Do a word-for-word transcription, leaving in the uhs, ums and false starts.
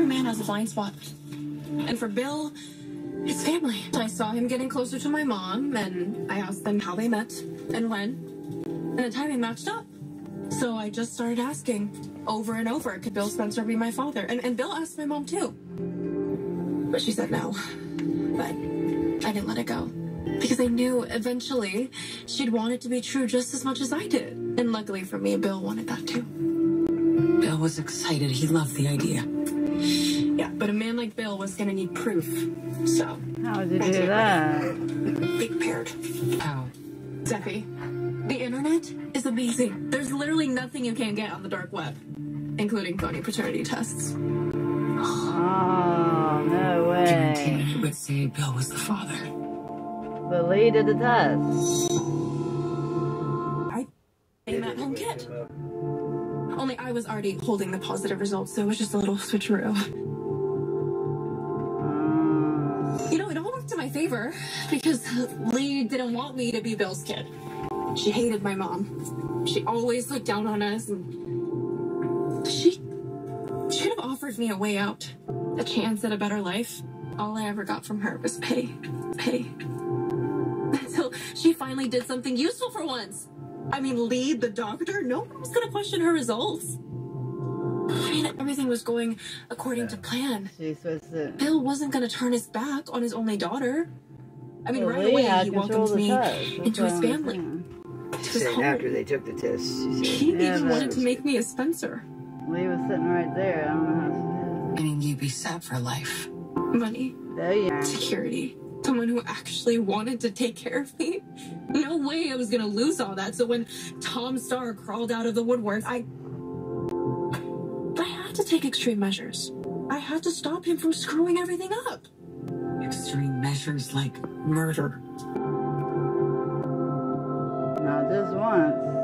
Every man has a blind spot. And for Bill, it's family. I saw him getting closer to my mom, and I asked them how they met and when. And the timing matched up. So I just started asking over and over, could Bill Spencer be my father? And, and Bill asked my mom, too. But she said no. But I didn't let it go. Because I knew eventually she'd want it to be true just as much as I did. And luckily for me, Bill wanted that, too. Bill was excited. He loved the idea. Yeah, but a man like Bill was going to need proof. So. How did you do that? Big paired. How? Steffy, the internet is amazing. There's literally nothing you can't get on the dark web, including phony paternity tests. Oh, no way. Guaranteed it would say Bill was the father. But Lee did the test. I came at home Kit. Only I was already holding the positive results, so it was just a little switcheroo. You know, it all worked in my favor because Lee didn't want me to be Bill's kid. She hated my mom. She always looked down on us, and she should have offered me a way out, a chance at a better life. All I ever got from her was pay, pay. Until she finally did something useful for once. I mean, Lee, the doctor, no one was gonna question her results. I mean, everything was going according yeah. to plan. To... Bill wasn't gonna turn his back on his only daughter. I mean, well, right away he welcomed me into his family. She said after they took the test, she said, he yeah, even wanted to make good. me a Spencer. Lee was sitting right there. I don't know. Meaning you'd be set for life. Money. Security. Someone who actually wanted to take care of me. No way I was gonna lose all that. So when Tom Starr crawled out of the woodwork, I... I had to take extreme measures. I had to stop him from screwing everything up. Extreme measures like murder. Not just once.